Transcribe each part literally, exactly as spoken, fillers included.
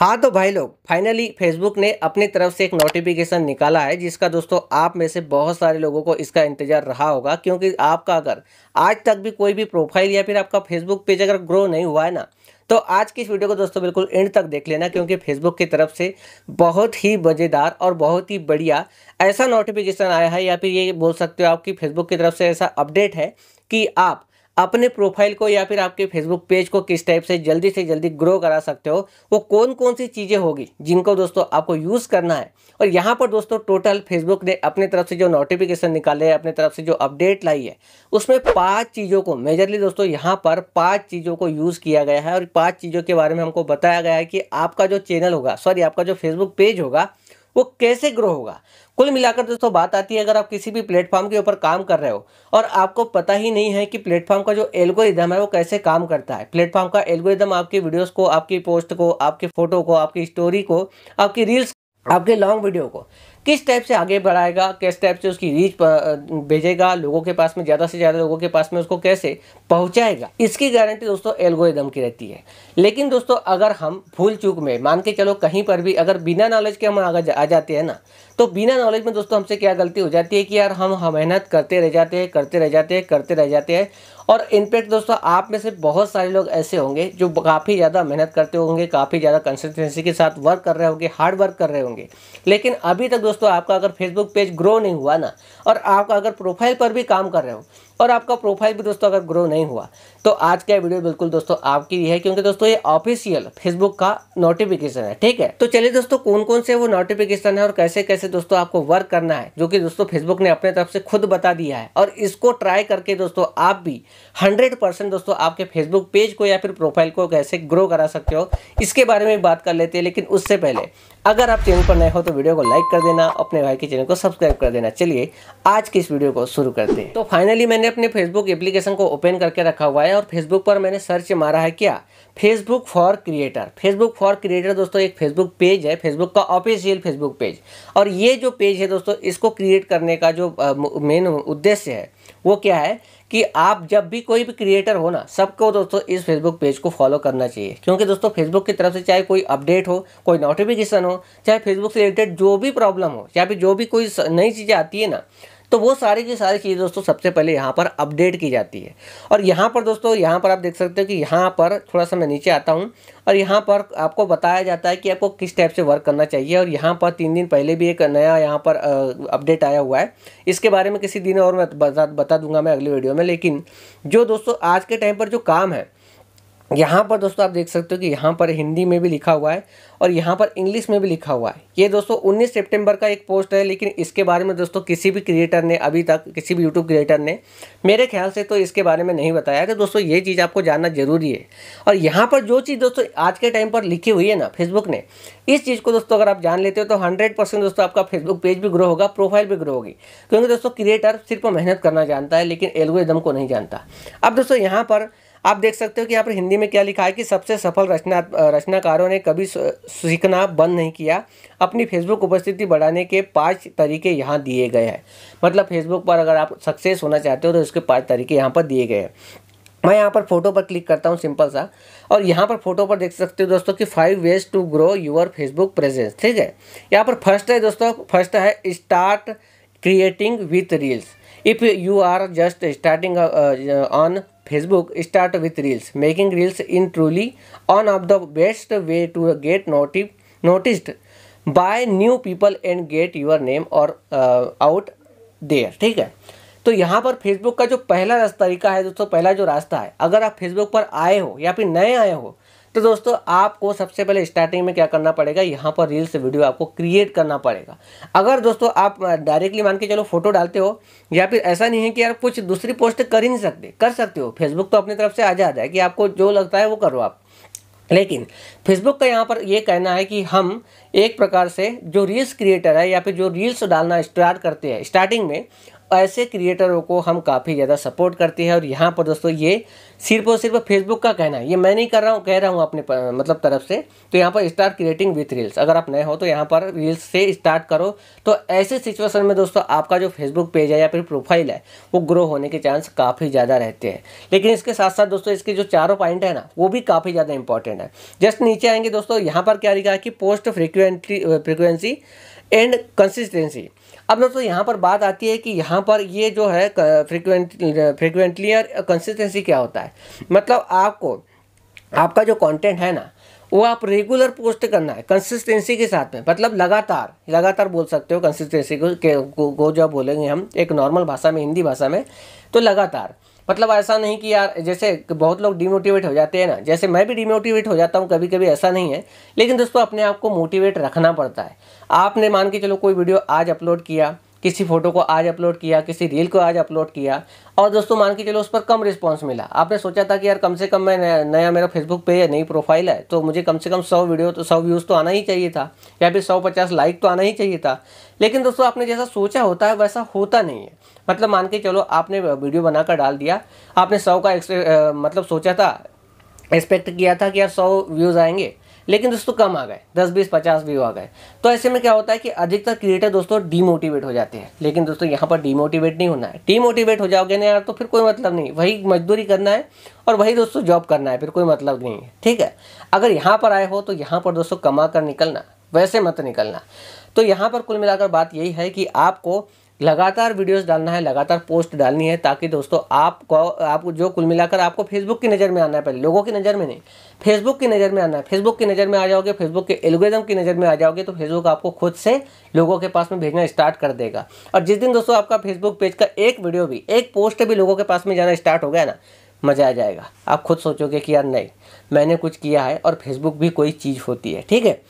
हाँ तो भाई लोग, फाइनली फेसबुक ने अपनी तरफ से एक नोटिफिकेशन निकाला है, जिसका दोस्तों आप में से बहुत सारे लोगों को इसका इंतजार रहा होगा, क्योंकि आपका अगर आज तक भी कोई भी प्रोफाइल या फिर आपका फेसबुक पेज अगर ग्रो नहीं हुआ है ना, तो आज की इस वीडियो को दोस्तों बिल्कुल एंड तक देख लेना, क्योंकि फेसबुक की तरफ से बहुत ही मज़ेदार और बहुत ही बढ़िया ऐसा नोटिफिकेशन आया है, या फिर ये बोल सकते हो आप कि फेसबुक की तरफ से ऐसा अपडेट है कि आप अपने प्रोफाइल को या फिर आपके फेसबुक पेज को किस टाइप से जल्दी से जल्दी ग्रो करा सकते हो। वो कौन कौन सी चीज़ें होगी जिनको दोस्तों आपको यूज़ करना है। और यहाँ पर दोस्तों टोटल फेसबुक ने अपने तरफ से जो नोटिफिकेशन निकाले है, अपने तरफ से जो अपडेट लाई है, उसमें पांच चीज़ों को मेजरली दोस्तों यहाँ पर पाँच चीज़ों को यूज़ किया गया है। और पाँच चीज़ों के बारे में हमको बताया गया है कि आपका जो चैनल होगा, सॉरी आपका जो फेसबुक पेज होगा, वो कैसे ग्रो होगा। कुल मिलाकर दोस्तों बात आती है, अगर आप किसी भी प्लेटफॉर्म के ऊपर काम कर रहे हो और आपको पता ही नहीं है कि प्लेटफॉर्म का जो एल्गोरिदम है वो कैसे काम करता है। प्लेटफॉर्म का एल्गोरिदम आपकी वीडियोस को, आपकी पोस्ट को, आपके फोटो को, आपकी स्टोरी को, आपकी रील्स, आपके लॉन्ग वीडियो को किस टाइप से आगे बढ़ाएगा, किस टाइप से उसकी रीच भेजेगा, लोगों के पास में ज़्यादा से ज़्यादा लोगों के पास में उसको कैसे पहुंचाएगा, इसकी गारंटी दोस्तों एल्गोरिदम की रहती है। लेकिन दोस्तों अगर हम भूल चूक में, मान के चलो कहीं पर भी अगर बिना नॉलेज के हम आगे जा, आ जाते हैं ना, तो बिना नॉलेज में दोस्तों हमसे क्या गलती हो जाती है कि यार हम मेहनत करते रह जाते हैं करते रह जाते हैं करते रह जाते हैं। और इनफैक्ट दोस्तों आप में से बहुत सारे लोग ऐसे होंगे जो काफ़ी ज़्यादा मेहनत करते होंगे, काफ़ी ज़्यादा कंसिस्टेंसी के साथ वर्क कर रहे होंगे, हार्ड वर्क कर रहे होंगे, लेकिन अभी तक दोस्तों आपका अगर फेसबुक पेज ग्रो नहीं हुआ ना, और आपका अगर प्रोफाइल पर भी काम कर रहे हो और आपका प्रोफाइल भी दोस्तों अगर ग्रो नहीं हुआ, तो आज का वीडियो बिल्कुल दोस्तों आपकी है, क्योंकि दोस्तों ये ऑफिशियल फेसबुक का नोटिफिकेशन है। ठीक है, तो चलिए दोस्तों कौन कौन से वो नोटिफिकेशन है और कैसे कैसे दोस्तों आपको वर्क करना है, जो कि दोस्तों फेसबुक ने अपने तरफ से खुद बता दिया है। और इसको ट्राई करके दोस्तों आप भी हंड्रेड परसेंट दोस्तों आपके फेसबुक पेज को या फिर प्रोफाइल को कैसे ग्रो करा सकते हो, इसके बारे में बात कर लेते हैं। लेकिन उससे पहले अगर आप चैनल पर नए हो तो वीडियो को लाइक कर देना, अपने भाई के चैनल को सब्सक्राइब कर देना। चलिए आज की इस वीडियो को शुरू करते हैं। तो फाइनली मैंने अपने फेसबुक एप्लीकेशन को ओपन करके रखा हुआ है और फेसबुक पर मैंने सर्च मारा है क्या, Facebook for creator. Facebook for creator दोस्तों एक फेसबुक पेज है, फेसबुक का ऑफिशियल फेसबुक पेज। और ये जो पेज है दोस्तों, इसको क्रिएट करने का जो मेन उद्देश्य है वो क्या है कि आप जब भी कोई भी क्रिएटर हो ना, सबको दोस्तों इस फेसबुक पेज को फॉलो करना चाहिए। क्योंकि दोस्तों फेसबुक की तरफ से चाहे कोई अपडेट हो, कोई नोटिफिकेशन हो, चाहे फेसबुक से रिलेटेड जो भी प्रॉब्लम हो, या फिर जो भी कोई नई चीज़ें आती है ना, तो वो सारी की सारी चीज़ दोस्तों सबसे पहले यहाँ पर अपडेट की जाती है। और यहाँ पर दोस्तों यहाँ पर आप देख सकते हो कि यहाँ पर थोड़ा सा मैं नीचे आता हूँ और यहाँ पर आपको बताया जाता है कि आपको किस टाइप से वर्क करना चाहिए। और यहाँ पर तीन दिन पहले भी एक नया यहाँ पर अपडेट आया हुआ है, इसके बारे में किसी दिन और मैं बता, बता दूंगा मैं अगली वीडियो में। लेकिन जो दोस्तों आज के टाइम पर जो काम है, यहाँ पर दोस्तों आप देख सकते हो कि यहाँ पर हिंदी में भी लिखा हुआ है और यहाँ पर इंग्लिश में भी लिखा हुआ है। ये दोस्तों उन्नीस सितंबर का एक पोस्ट है, लेकिन इसके बारे में दोस्तों किसी भी क्रिएटर ने अभी तक, किसी भी यूट्यूब क्रिएटर ने मेरे ख्याल से तो इसके बारे में नहीं बताया। तो दोस्तों ये चीज़ आपको जानना ज़रूरी है। और यहाँ पर जो चीज़ दोस्तों आज के टाइम पर लिखी हुई है ना फेसबुक ने, इस चीज़ को दोस्तों अगर आप जान लेते हो तो हंड्रेड परसेंट दोस्तों आपका फेसबुक पेज भी ग्रो होगा, प्रोफाइल भी ग्रो होगी। क्योंकि दोस्तों क्रिएटर सिर्फ मेहनत करना जानता है, लेकिन एल्गोरिदम को नहीं जानता। अब दोस्तों यहाँ पर आप देख सकते हो कि यहाँ पर हिंदी में क्या लिखा है कि सबसे सफल रचना रचनाकारों ने कभी सीखना बंद नहीं किया, अपनी फेसबुक उपस्थिति बढ़ाने के पांच तरीके यहाँ दिए गए हैं। मतलब फेसबुक पर अगर आप सक्सेस होना चाहते हो तो इसके पांच तरीके यहाँ पर दिए गए हैं। मैं यहाँ पर फोटो पर क्लिक करता हूँ सिंपल सा, और यहाँ पर फोटो पर देख सकते हो दोस्तों कि five ways to grow your Facebook presence. ठीक है, यहाँ पर फर्स्ट है दोस्तों, फर्स्ट है start creating with reels. If you are just starting on Facebook, start with reels, making reels in truly one of the best way to get notif noticed by new people and get your name और out there. ठीक है, तो यहाँ पर Facebook का जो पहला रास्ता तरीका है दोस्तों, पहला जो रास्ता है, अगर आप फेसबुक पर आए हो या फिर नए आए हो, तो दोस्तों आपको सबसे पहले स्टार्टिंग में क्या करना पड़ेगा, यहाँ पर रील्स वीडियो आपको क्रिएट करना पड़ेगा। अगर दोस्तों आप डायरेक्टली मान के चलो फोटो डालते हो, या फिर ऐसा नहीं है कि यार कुछ दूसरी पोस्ट कर ही नहीं सकते, कर सकते हो, फेसबुक तो अपनी तरफ से आज़ाद है कि आपको जो लगता है वो करो आप। लेकिन फेसबुक का यहाँ पर ये कहना है कि हम एक प्रकार से जो रील्स क्रिएटर है या फिर जो रील्स डालना स्टार्ट करते हैं स्टार्टिंग में, ऐसे क्रिएटरों को हम काफ़ी ज़्यादा सपोर्ट करते हैं। और यहाँ पर दोस्तों ये सिर्फ और सिर्फ फेसबुक का कहना है, ये मैं नहीं कर रहा हूँ, कह रहा हूँ अपने पर, मतलब तरफ से। तो यहाँ पर स्टार्ट क्रिएटिंग विथ रील्स, अगर आप नए हो तो यहाँ पर रील्स से स्टार्ट करो। तो ऐसे सिचुएशन में दोस्तों आपका जो फेसबुक पेज है या फिर प्रोफाइल है वो ग्रो होने के चांस काफ़ी ज़्यादा रहते हैं। लेकिन इसके साथ साथ दोस्तों इसके जो चारों पॉइंट है ना वो भी काफ़ी ज़्यादा इंपॉर्टेंट है। जस्ट नीचे आएंगे दोस्तों, यहाँ पर क्या लिखा है कि post frequently frequency and consistency. अब दोस्तों यहाँ पर बात आती है कि यहाँ पर ये जो है फ्रीक्वेंट फ्रीक्वेंटली और कंसिस्टेंसी क्या होता है, मतलब आपको आपका जो कंटेंट है ना वो आप रेगुलर पोस्ट करना है कंसिस्टेंसी के साथ में, मतलब लगातार लगातार बोल सकते हो। कंसिस्टेंसी को को जो बोलेंगे हम एक नॉर्मल भाषा में, हिंदी भाषा में, तो लगातार मतलब ऐसा नहीं कि यार जैसे बहुत लोग डिमोटिवेट हो जाते हैं ना, जैसे मैं भी डिमोटिवेट हो जाता हूँ कभी कभी, ऐसा नहीं है। लेकिन दोस्तों अपने आप को मोटिवेट रखना पड़ता है। आपने मान के चलो कोई वीडियो आज अपलोड किया, किसी फ़ोटो को आज अपलोड किया, किसी रील को आज अपलोड किया, और दोस्तों मान के चलो उस पर कम रिस्पांस मिला। आपने सोचा था कि यार कम से कम मैं नया, नया मेरा फेसबुक पे है, नई प्रोफाइल है, तो मुझे कम से कम सौ वीडियो तो सौ व्यूज़ तो आना ही चाहिए था, या फिर सौ पचास लाइक तो आना ही चाहिए था। लेकिन दोस्तों आपने जैसा सोचा होता है वैसा होता नहीं है। मतलब मान के चलो आपने वीडियो बनाकर डाल दिया, आपने सौ का एक्सपेक्ट मतलब सोचा था, एक्सपेक्ट किया था कि यार सौ व्यूज़ आएंगे, लेकिन दोस्तों कम आ गए, दस बीस पचास व्यू आ गए। तो ऐसे में क्या होता है कि अधिकतर क्रिएटर दोस्तों डीमोटिवेट हो जाते हैं। लेकिन दोस्तों यहाँ पर डीमोटिवेट नहीं होना है। डीमोटिवेट हो जाओगे ना यार तो फिर कोई मतलब नहीं, वही मजदूरी करना है और वही दोस्तों जॉब करना है, फिर कोई मतलब नहीं है, ठीक है। अगर यहाँ पर आए हो तो यहाँ पर दोस्तों कमा कर निकलना, वैसे मत निकलना। तो यहाँ पर कुल मिलाकर बात यही है कि आपको लगातार वीडियोस डालना है, लगातार पोस्ट डालनी है, ताकि दोस्तों आपको आपको जो कुल मिलाकर आपको फेसबुक की नज़र में आना है, पहले लोगों की नज़र में नहीं, फेसबुक की नज़र में आना है। फेसबुक की नज़र में आ जाओगे, फेसबुक के एल्गोरिथम की नज़र में आ जाओगे, तो फेसबुक आपको खुद से लोगों के पास में भेजना स्टार्ट कर देगा। और जिस दिन दोस्तों आपका फेसबुक पेज का एक वीडियो भी, एक पोस्ट भी लोगों के पास में जाना स्टार्ट हो गया ना, मज़ा आ जाएगा। आप खुद सोचोगे कि यार नहीं मैंने कुछ किया है, और फेसबुक भी कोई चीज़ होती है, ठीक है।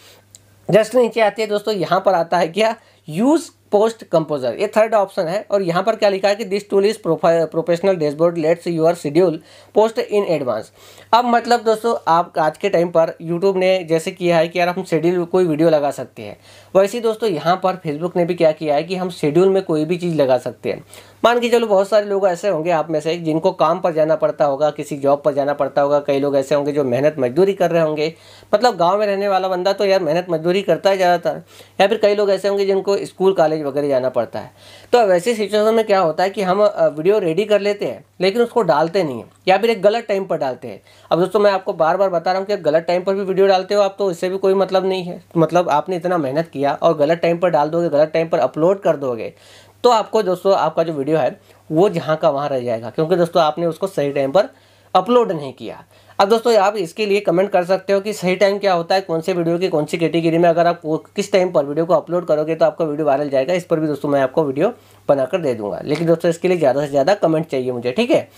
जस्ट नीचे आती है दोस्तों, यहाँ पर आता है क्या, यूज़ पोस्ट कंपोजर, ये थर्ड ऑप्शन है। और यहाँ पर क्या लिखा है कि this tool is professional dashboard lets your schedule post in advance. अब मतलब दोस्तों आप आज के टाइम पर यूट्यूब ने जैसे किया है कि यार हम शेड्यूल कोई वीडियो लगा सकते हैं, वैसे दोस्तों यहाँ पर फेसबुक ने भी क्या किया है कि हम शेड्यूल में कोई भी चीज़ लगा सकते हैं। मान के चलो बहुत सारे लोग ऐसे होंगे आप में से जिनको काम पर जाना पड़ता होगा, किसी जॉब पर जाना पड़ता होगा, कई लोग ऐसे होंगे जो मेहनत मजदूरी कर रहे होंगे, मतलब गाँव में रहने वाला बंदा तो यार मेहनत मजदूरी करता है ज़्यादातर, या फिर कई लोग ऐसे होंगे जिनको स्कूल कॉलेज वगैरह जाना पड़ता है। तो वैसे सिचुएशन में क्या होता है कि हम वीडियो रेडी कर लेते हैं लेकिन उसको डालते नहीं है, या फिर एक गलत टाइम पर डालते हैं। अब दोस्तों मैं आपको बार बार बता रहा हूँ कि गलत टाइम पर भी वीडियो डालते हो आप तो इससे भी कोई मतलब नहीं है। मतलब आपने इतना मेहनत किया और गलत टाइम पर डाल दोगे, गलत टाइम पर अपलोड कर दोगे, तो आपको दोस्तों आपका जो वीडियो है वो जहाँ का वहाँ रह जाएगा, क्योंकि दोस्तों आपने उसको सही टाइम पर अपलोड नहीं किया। अब दोस्तों आप इसके लिए कमेंट कर सकते हो कि सही टाइम क्या होता है, कौन से वीडियो की कौन सी कैटेगरी में, अगर आप किस टाइम पर वीडियो को अपलोड करोगे तो आपका वीडियो वायरल जाएगा। इस पर भी दोस्तों मैं आपको वीडियो बनाकर दे दूंगा, लेकिन दोस्तों इसके लिए ज़्यादा से ज़्यादा कमेंट चाहिए मुझे, ठीक है।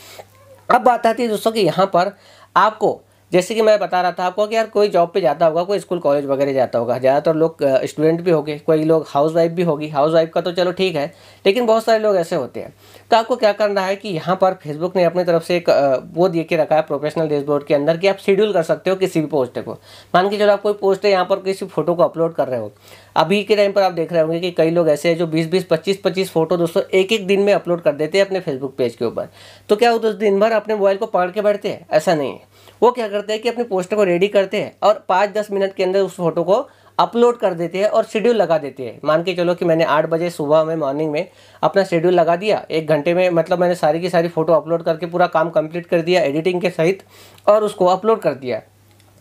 अब बात आती है दोस्तों कि यहाँ पर आपको जैसे कि मैं बता रहा था आपको कि यार कोई जॉब पे जाता होगा, कोई स्कूल कॉलेज वगैरह जाता होगा, ज़्यादातर लोग स्टूडेंट भी होंगे, कोई लोग हाउसवाइफ भी होगी। हाउसवाइफ का तो चलो ठीक है, लेकिन बहुत सारे लोग ऐसे होते हैं। तो आपको क्या करना है कि यहाँ पर फेसबुक ने अपनी तरफ से एक वो दे के रखा है प्रोफेशनल डैशबोर्ड के अंदर कि आप शेड्यूल कर सकते हो किसी भी पोस्ट को। मान के चलो आप कोई पोस्ट है यहाँ पर किसी फोटो को अपलोड कर रहे हो, अभी के टाइम पर आप देख रहे होंगे कि कई लोग ऐसे हैं जो बीस बीस पच्चीस पच्चीस फोटो दोस्तों एक एक दिन में अपलोड कर देते हैं अपने फेसबुक पेज के ऊपर। तो क्या वो दोस्तों दिन भर अपने मोबाइल को पकड़ के बैठते हैं, ऐसा नहीं है। वो क्या करते हैं कि अपने पोस्ट को रेडी करते हैं और पाँच दस मिनट के अंदर उस फोटो को अपलोड कर देते हैं और शेड्यूल लगा देते हैं। मान के चलो कि मैंने आठ बजे सुबह में मॉर्निंग में अपना शेड्यूल लगा दिया, एक घंटे में मतलब मैंने सारी की सारी फ़ोटो अपलोड करके पूरा काम कंप्लीट कर दिया एडिटिंग के सहित, और उसको अपलोड कर दिया,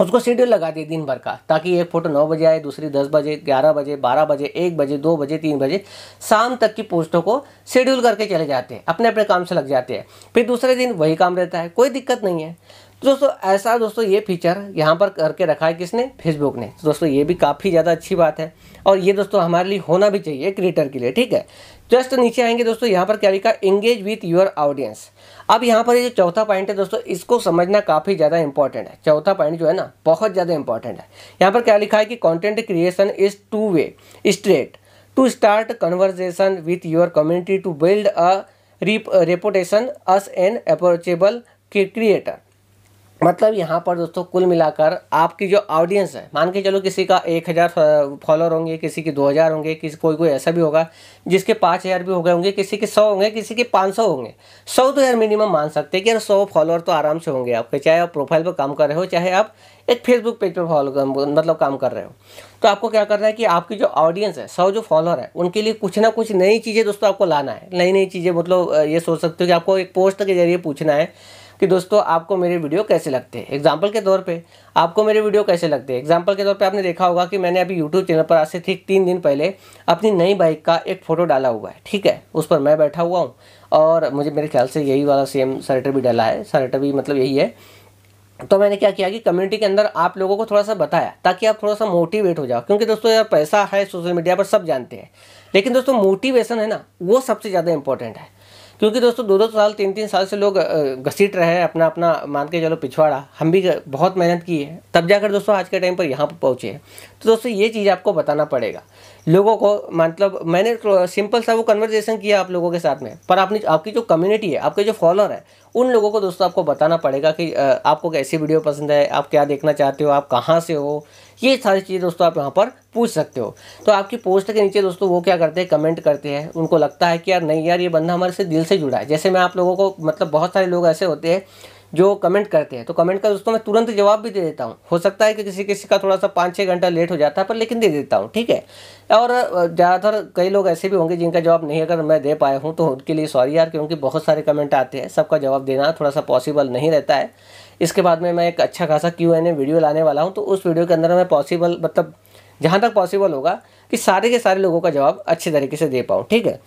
उसको शेड्यूल लगा दिया दिन भर का, ताकि एक फ़ोटो नौ बजे आए, दूसरी दस बजे, ग्यारह बजे, बारह बजे, एक बजे, दो बजे, तीन बजे, शाम तक की पोस्टों को शेड्यूल करके चले जाते हैं, अपने अपने काम से लग जाते हैं। फिर दूसरे दिन वही काम रहता है, कोई दिक्कत नहीं है। तो दोस्तों ऐसा दोस्तों ये फीचर यहाँ पर करके रखा है किसने, फेसबुक ने। तो दोस्तों ये भी काफ़ी ज़्यादा अच्छी बात है और ये दोस्तों हमारे लिए होना भी चाहिए क्रिएटर के लिए, ठीक है। जस्ट नीचे आएंगे दोस्तों, यहाँ पर क्या लिखा, एंगेज विथ योर ऑडियंस। अब यहाँ पर ये जो चौथा पॉइंट है दोस्तों इसको समझना काफ़ी ज़्यादा इंपॉर्टेंट है। चौथा पॉइंट जो है ना बहुत ज़्यादा इंपॉर्टेंट है। यहाँ पर क्या लिखा है कि content creation is to way straight to start conversation with your community to build a reputation as an approachable creator. मतलब यहाँ पर दोस्तों कुल मिलाकर आपकी जो ऑडियंस है, मान के चलो किसी का एक हज़ार फॉलोअर होंगे, किसी के दो हज़ार होंगे, किसी कोई कोई ऐसा भी होगा जिसके पाँच हज़ार भी हो गए होंगे, किसी के सौ होंगे, किसी के पाँच सौ होंगे। सौ तो यार मिनिमम मान सकते हैं कि यार सौ फॉलोअर तो आराम से होंगे आपके, चाहे आप प्रोफाइल पर काम कर रहे हो, चाहे आप एक फेसबुक पेज पर फॉलो मतलब काम कर रहे हो। तो आपको क्या करना है कि आपकी जो ऑडियंस है, सौ जो फॉलोअर है, उनके लिए कुछ ना कुछ नई चीज़ें दोस्तों आपको लाना है। नई नई चीज़ें मतलब ये सोच सकते हो कि आपको एक पोस्ट के जरिए पूछना है कि दोस्तों आपको मेरे वीडियो कैसे लगते हैं। एग्जांपल के तौर पे आपको मेरे वीडियो कैसे लगते हैं, एग्जांपल के तौर पे आपने देखा होगा कि मैंने अभी YouTube चैनल पर आज से ठीक तीन दिन पहले अपनी नई बाइक का एक फ़ोटो डाला हुआ है, ठीक है। उस पर मैं बैठा हुआ हूँ और मुझे मेरे ख्याल से यही वाला सेम शर्ट भी डाला है, शर्ट भी मतलब यही है। तो मैंने क्या किया कि कम्युनिटी के अंदर आप लोगों को थोड़ा सा बताया ताकि आप थोड़ा सा मोटिवेट हो जाओ, क्योंकि दोस्तों यार पैसा है सोशल मीडिया पर सब जानते हैं, लेकिन दोस्तों मोटिवेशन है ना वो सबसे ज़्यादा इंपॉर्टेंट है। क्योंकि दोस्तों दो दो साल तीन तीन साल से लोग घसीट रहे हैं अपना अपना मान के चलो पिछवाड़ा, हम भी बहुत मेहनत की है तब जाकर दोस्तों आज के टाइम पर यहाँ पर पहुँचे हैं। तो दोस्तों ये चीज़ आपको बताना पड़ेगा लोगों को, मतलब मैंने सिंपल सा वो कन्वर्सेशन किया आप लोगों के साथ में, पर आपने आपकी जो कम्युनिटी है, आपके जो फॉलोअर है, उन लोगों को दोस्तों आपको बताना पड़ेगा कि आपको कैसी वीडियो पसंद है, आप क्या देखना चाहते हो, आप कहाँ से हो, ये सारी चीज़ें दोस्तों आप यहाँ पर पूछ सकते हो। तो आपकी पोस्ट के नीचे दोस्तों वो क्या करते हैं, कमेंट करते हैं। उनको लगता है कि यार नहीं यार ये बंदा हमारे से दिल से जुड़ा है। जैसे मैं आप लोगों को मतलब बहुत सारे लोग ऐसे होते हैं जो कमेंट करते हैं, तो कमेंट का दोस्तों मैं तुरंत जवाब भी दे देता हूँ। हो सकता है कि किसी किसी का थोड़ा सा पाँच छः घंटा लेट हो जाता है, पर लेकिन दे देता हूँ, ठीक है। और ज़्यादातर कई लोग ऐसे भी होंगे जिनका जवाब नहीं अगर मैं दे पाया हूँ तो उनके लिए सॉरी यार, क्योंकि बहुत सारे कमेंट आते हैं, सबका जवाब देना थोड़ा सा पॉसिबल नहीं रहता है। इसके बाद में मैं एक अच्छा खासा क्यू एंड ए वीडियो लाने वाला हूँ, तो उस वीडियो के अंदर मैं पॉसिबल मतलब जहाँ तक पॉसिबल होगा कि सारे के सारे लोगों का जवाब अच्छे तरीके से दे पाऊँ, ठीक है।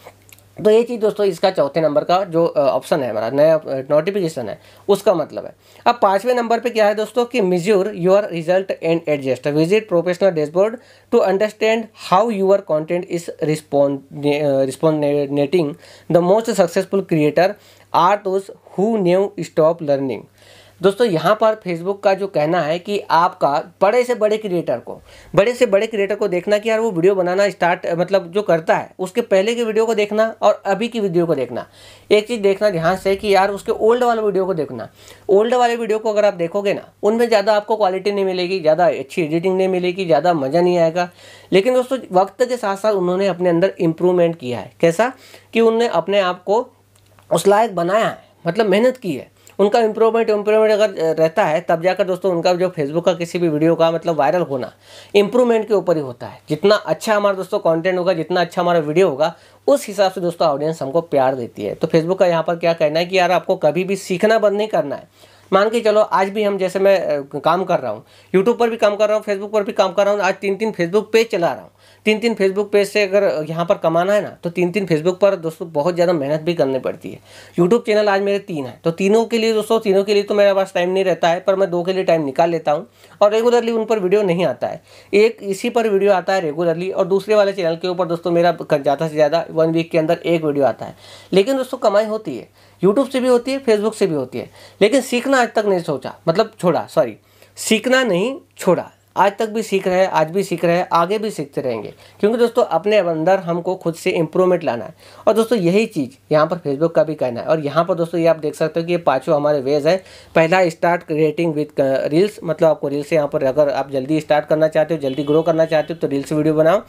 तो ये चीज़ दोस्तों इसका चौथे नंबर का जो ऑप्शन है हमारा नया नोटिफिकेशन है उसका मतलब है। अब पाँचवें नंबर पे क्या है दोस्तों कि measure your result and adjust, visit professional dashboard to understand how your content is respond responding the most successful creator are those who never stop learning. दोस्तों यहाँ पर फेसबुक का जो कहना है कि आपका बड़े से बड़े क्रिएटर को बड़े से बड़े क्रिएटर को देखना कि यार वो वीडियो बनाना स्टार्ट मतलब जो करता है उसके पहले की वीडियो को देखना और अभी की वीडियो को देखना। एक चीज़ देखना ध्यान से कि यार उसके ओल्ड वाले वीडियो को देखना, ओल्ड वाले वीडियो को अगर आप देखोगे ना उनमें ज़्यादा आपको क्वालिटी नहीं मिलेगी, ज़्यादा अच्छी एडिटिंग नहीं मिलेगी, ज़्यादा मज़ा नहीं आएगा। लेकिन दोस्तों वक्त के साथ साथ उन्होंने अपने अंदर इम्प्रूवमेंट किया है, कैसा कि उन्होंने अपने आप को उस लायक बनाया है, मतलब मेहनत की है। उनका इम्प्रूवमेंट इम्प्रूवमेंट अगर रहता है तब जाकर दोस्तों उनका जो फेसबुक का किसी भी वीडियो का मतलब वायरल होना इम्प्रूवमेंट के ऊपर ही होता है। जितना अच्छा हमारा दोस्तों कंटेंट होगा, जितना अच्छा हमारा वीडियो होगा, उस हिसाब से दोस्तों ऑडियंस हमको प्यार देती है। तो फेसबुक का यहाँ पर क्या कहना है कि यार आपको कभी भी सीखना बंद नहीं करना है। मान के चलो आज भी हम जैसे मैं काम कर रहा हूँ, यूट्यूब पर भी काम कर रहा हूँ, फेसबुक पर भी काम कर रहा हूँ, आज तीन तीन फेसबुक पेज चला रहा हूँ। तीन तीन फेसबुक पेज से अगर यहाँ पर कमाना है ना तो तीन तीन फेसबुक पर दोस्तों बहुत ज़्यादा मेहनत भी करनी पड़ती है। यूट्यूब चैनल आज मेरे तीन है, तो तीनों के लिए दोस्तों तीनों के लिए तो मेरे पास टाइम नहीं रहता है, पर मैं दो के लिए टाइम निकाल लेता हूँ। और रेगुलरली उन पर वीडियो नहीं आता है, एक इसी पर वीडियो आता है रेगुलरली, और दूसरे वाले चैनल के ऊपर दोस्तों मेरा ज़्यादा से ज़्यादा वन वीक के अंदर एक वीडियो आता है। लेकिन दोस्तों कमाई होती है, यूट्यूब से भी होती है, फेसबुक से भी होती है। लेकिन सीखना आज तक नहीं सोचा मतलब छोड़ा सॉरी सीखना नहीं छोड़ा, आज तक भी सीख रहे हैं, आज भी सीख रहे हैं, आगे भी सीखते रहेंगे, क्योंकि दोस्तों अपने अंदर हमको खुद से इम्प्रूवमेंट लाना है। और दोस्तों यही चीज़ यहाँ पर फेसबुक का भी कहना है। और यहाँ पर दोस्तों ये आप देख सकते हो कि ये पाँचों हमारे वेज है। पहला स्टार्ट क्रिएटिंग विद रील्स, मतलब आपको रील से यहाँ पर अगर आप जल्दी स्टार्ट करना चाहते हो, जल्दी ग्रो करना चाहते हो तो रील से वीडियो बनाओ।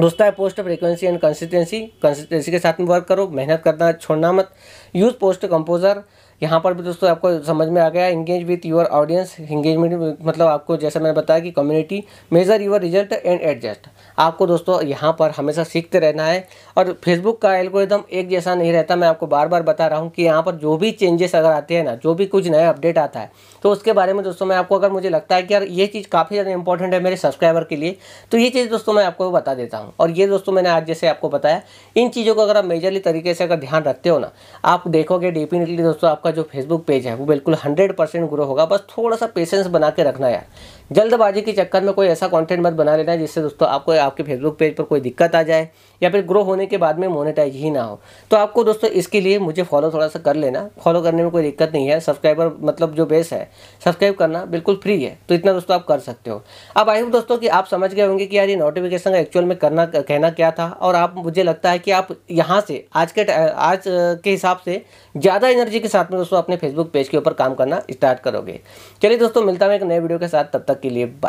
दोस्तों है post frequency and consistency, consistency के साथ में वर्क करो, मेहनत करना छोड़ना मत। यूज़ पोस्ट कंपोजर, यहाँ पर भी दोस्तों आपको समझ में आ गया। Engage with your audience, engagement मतलब आपको जैसे मैंने बताया कि community. Measure your result and adjust, आपको दोस्तों यहाँ पर हमेशा सीखते रहना है। और फेसबुक का एल्गोरिथम एक जैसा नहीं रहता, मैं आपको बार बार बता रहा हूँ कि यहाँ पर जो भी चेंजेस अगर आते हैं ना, जो भी कुछ नया अपडेट आता है तो उसके बारे में दोस्तों मैं आपको, अगर मुझे लगता है कि यार ये चीज़ काफ़ी ज़्यादा इंपॉर्टेंट है मेरे सब्सक्राइबर के लिए, तो ये चीज़ दोस्तों मैं आपको बता देता हूँ। और ये दोस्तों मैंने आज जैसे आपको बताया, इन चीज़ों को अगर आप मेजरली तरीके से अगर ध्यान रखते हो ना, आप देखोगे डेफिनेटली दोस्तों आपका जो फेसबुक पेज है वो बिल्कुल हंड्रेड परसेंट ग्रो होगा। बस थोड़ा सा पेशेंस बना के रखना यार, जल्दबाजी के चक्कर में कोई ऐसा कंटेंट मत बना लेना है जिससे दोस्तों आपको आपके फेसबुक पेज पर कोई दिक्कत आ जाए या फिर ग्रो होने के बाद में मोनेटाइज ही ना हो। तो आपको दोस्तों इसके लिए मुझे फॉलो थोड़ा सा कर लेना, फॉलो करने में कोई दिक्कत नहीं है। सब्सक्राइबर मतलब जो बेस है सब्सक्राइब करना बिल्कुल फ्री है, तो इतना दोस्तों आप कर सकते हो। अब आई होप दोस्तों कि आप समझ गए होंगे कि यार ये नोटिफिकेशन का एक्चुअल में करना कहना क्या था, और आप मुझे लगता है कि आप यहाँ से आज के आज के हिसाब से ज़्यादा एनर्जी के साथ में दोस्तों अपने फेसबुक पेज के ऊपर काम करना स्टार्ट करोगे। चलिए दोस्तों मिलता हूँ एक नए वीडियो के साथ, तब तक के लिए बाय।